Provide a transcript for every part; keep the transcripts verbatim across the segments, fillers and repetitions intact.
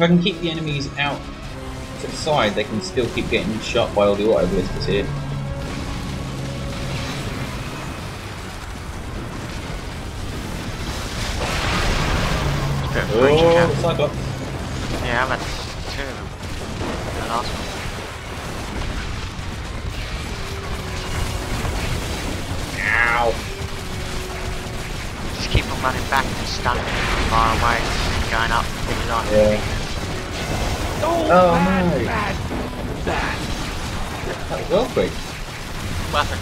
If I can keep the enemies out to the side, they can still keep getting shot by all the auto blisters here. Oh, Cyclops. Yeah, I'm at two. The last one. Ow. Just keep on running back and standing far away, going up, picking up. Yeah. Oh, oh bad, no. Bad, bad. That was well quick. Weapon.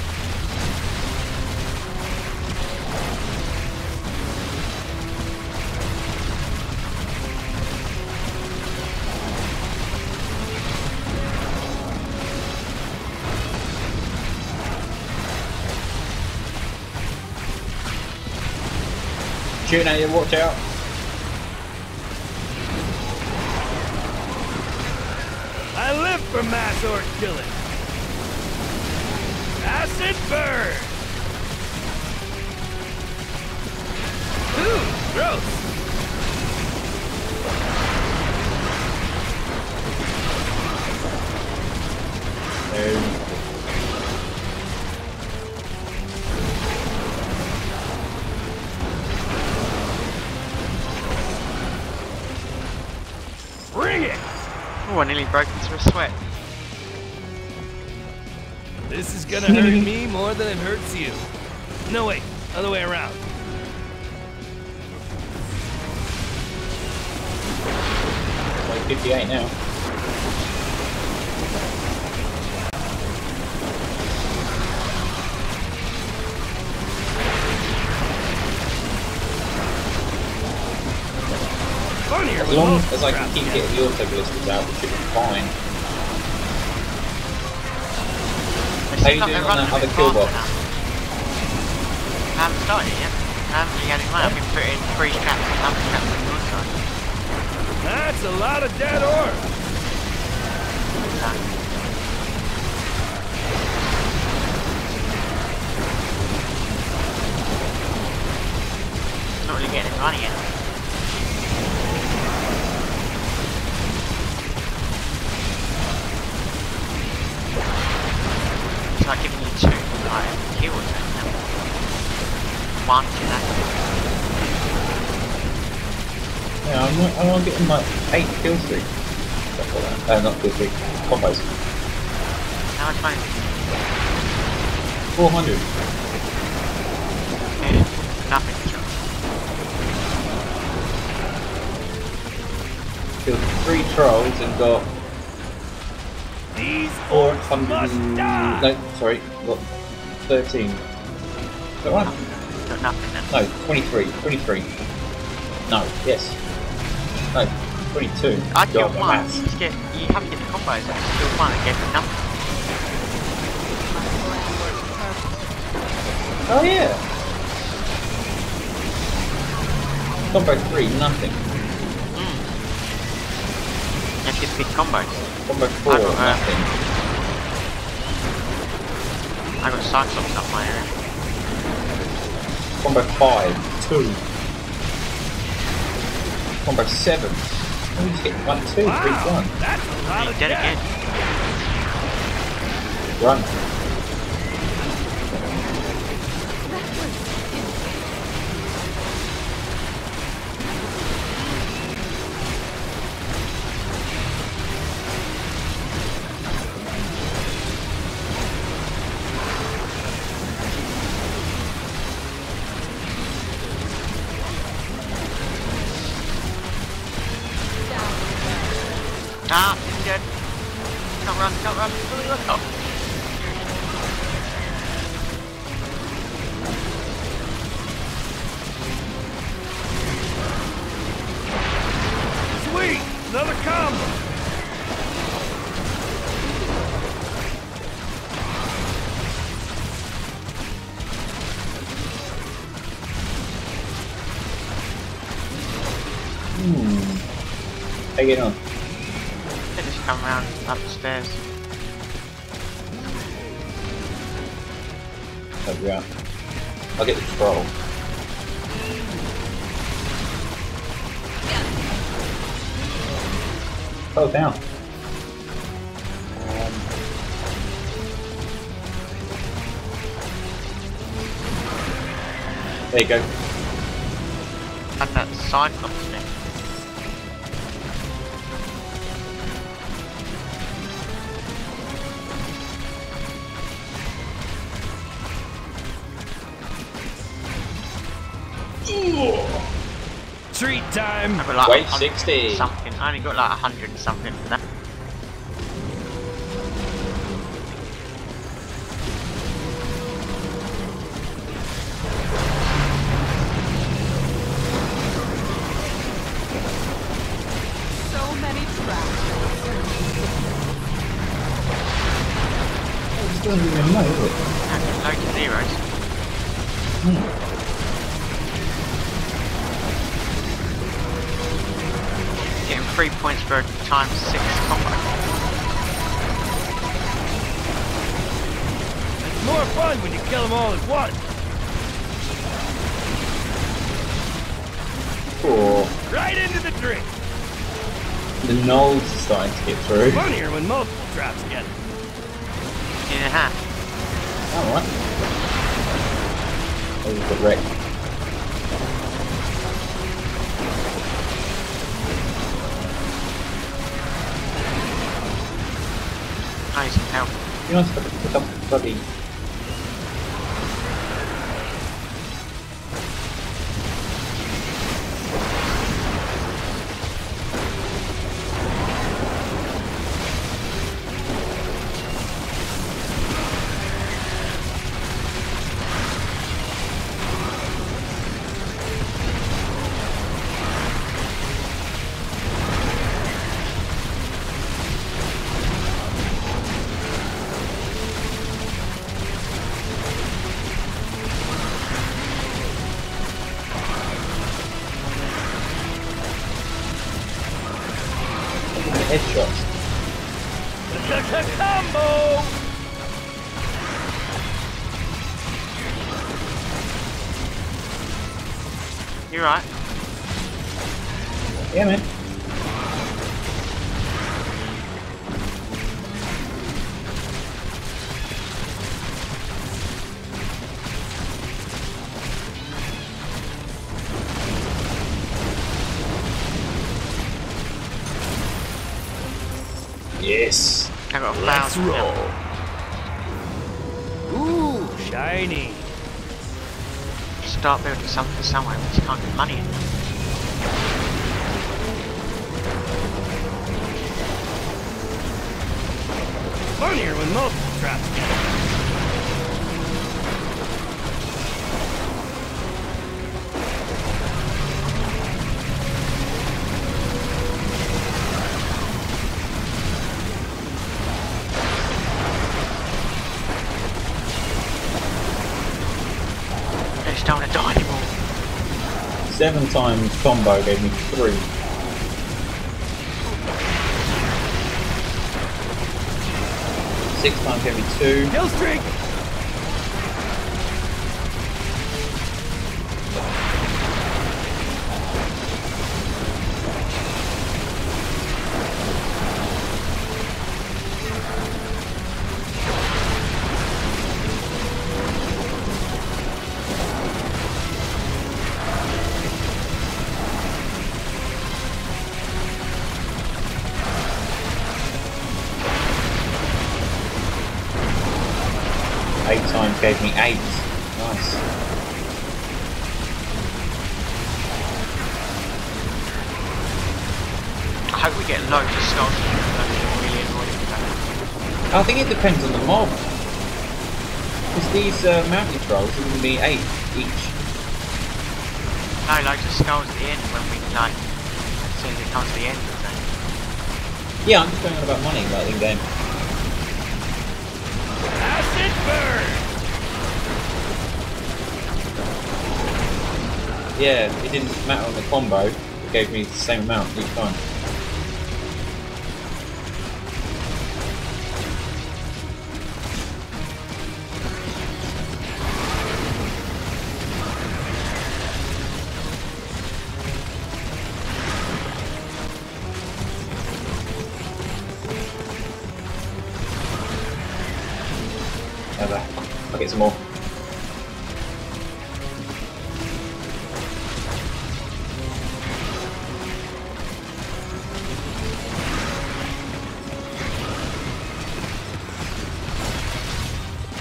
Shooting at you, watch out. I live for mass or killing. Acid burn! Ooh, gross! There we go. Oh, I nearly broke into a sweat. This is gonna hurt me more than it hurts you. No, wait, other way around. It's like fifty-eight now. As long as I can keep getting the auto blisters out, we should be fine. How are you doing on that other kill box? I haven't started it yet. I haven't really had it right. I've been putting three straps and other straps on your side. That's a lot of dead orbs! Exactly. Not really getting it right yet. I'm not giving you two, I have killed them. One to that. Yeah, I'm not, I'm not getting like eight kills through. No, uh, not kills through. Combos. How much money? four hundred. Yeah, nothing. Killed three trolls and got These orcs must die! No, sorry, what? thirteen. Is that right? Got nothing then. No, twenty-three. twenty-three. No, yes. No, twenty-two. I killed God, one. You, get, you have to get the combos. I just killed one and gave them nothing. Oh, yeah. Combo three, nothing. Mm. You have to get the big combos. Combo four, I got, uh, nothing. I got Cyclops up my area. Combo five, two. Combo seven. Oh, he's getting one, two, wow, three, one. That's a lot of dead again. Run. Ah, he's dead. Can't run, can't run. Oh. Sweet! Another combo! Hmm. Take it on. Come round up the stairs. There we are. I'll get the troll. bow down. Um, there you go. And that sign comes to me. Three time! Like wait, sixty! Something. I only got like a hundred and something for that. So many traps! It's still even low, isn't it? Zeros. Three points for a times six combo. It's more fun when you kill them all at once. Oh. Right into the drink. The gnolls are starting to get through. It's funnier when multiple traps get it. In a hat. Alright. Oh, that was a wreck. Nice and help. You know, to pick up the bloody. Headshots. Combo! You're right. Yeah, man. Yes. I got a Let's roll. Now. Ooh, shiny. Start building something somewhere, but you can't get money in. Funnier when multiple traps get it. Don't want to die anymore. Seven times combo gave me three. Six times gave me two. Hill streak. Eight times gave me eight. Nice. I hope we get loads of stars. I think it depends on the mob. Because these uh, mountain trolls are going to be eight each. No, loads of skulls at the end when we like. As soon as it comes to the end of it. Yeah, I'm just going on about money like in game. Yeah, it didn't matter on the combo, it gave me the same amount each time. Never. I'll get some more.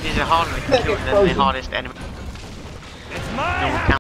These are harder to kill than the hardest enemy.